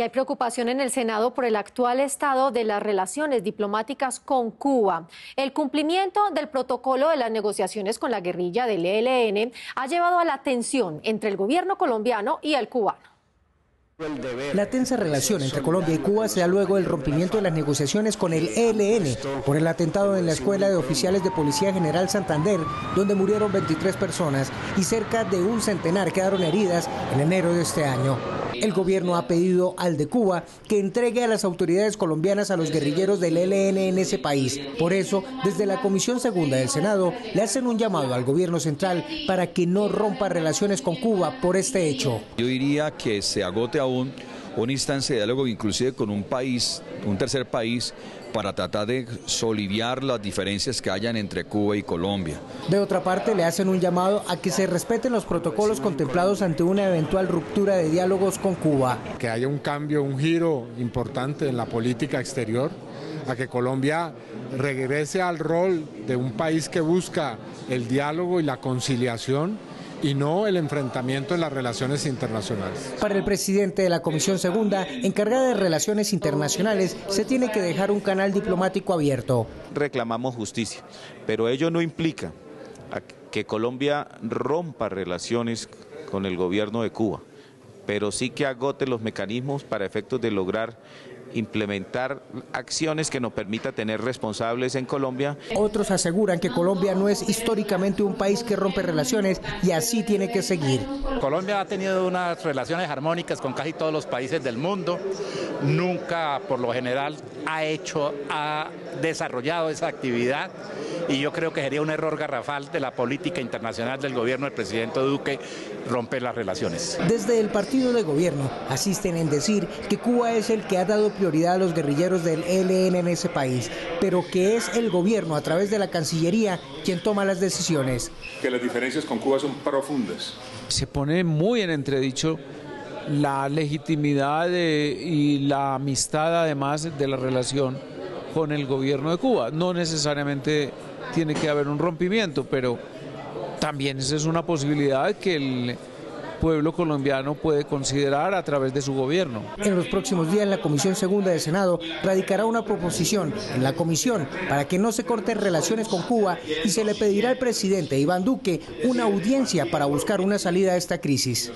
Y hay preocupación en el Senado por el actual estado de las relaciones diplomáticas con Cuba. El cumplimiento del protocolo de las negociaciones con la guerrilla del ELN ha llevado a la tensión entre el gobierno colombiano y el cubano. La tensa relación entre Colombia y Cuba se da luego del rompimiento de las negociaciones con el ELN por el atentado en la Escuela de Oficiales de Policía General Santander, donde murieron 23 personas y cerca de un centenar quedaron heridas en enero de este año. El gobierno ha pedido al de Cuba que entregue a las autoridades colombianas a los guerrilleros del ELN en ese país. Por eso, desde la Comisión Segunda del Senado, le hacen un llamado al gobierno central para que no rompa relaciones con Cuba por este hecho. Yo diría que se agote aún una instancia de diálogo, inclusive con un país, un tercer país, para tratar de soliviar las diferencias que hayan entre Cuba y Colombia. De otra parte, le hacen un llamado a que se respeten los protocolos contemplados ante una eventual ruptura de diálogos con Cuba. Que haya un cambio, un giro importante en la política exterior, a que Colombia regrese al rol de un país que busca el diálogo y la conciliación, y no el enfrentamiento en las relaciones internacionales. Para el presidente de la Comisión Segunda, encargada de relaciones internacionales, se tiene que dejar un canal diplomático abierto. Reclamamos justicia, pero ello no implica que Colombia rompa relaciones con el gobierno de Cuba, pero sí que agote los mecanismos para efectos de lograr implementar acciones que nos permita tener responsables en Colombia. Otros aseguran que Colombia no es históricamente un país que rompe relaciones y así tiene que seguir. Colombia ha tenido unas relaciones armónicas con casi todos los países del mundo. Nunca, por lo general, ha desarrollado esa actividad, y yo creo que sería un error garrafal de la política internacional del gobierno del presidente Duque romper las relaciones. Desde el partido de gobierno asisten en decir que Cuba es el que ha dado prioridad a los guerrilleros del ELN en ese país, pero que es el gobierno a través de la Cancillería quien toma las decisiones. Que las diferencias con Cuba son profundas. Se pone muy en entredicho la legitimidad y la amistad, además, de la relación con el gobierno de Cuba. No necesariamente tiene que haber un rompimiento, pero también esa es una posibilidad que el pueblo colombiano puede considerar a través de su gobierno. En los próximos días, la Comisión Segunda del Senado radicará una proposición en la comisión para que no se corten relaciones con Cuba, y se le pedirá al presidente Iván Duque una audiencia para buscar una salida a esta crisis.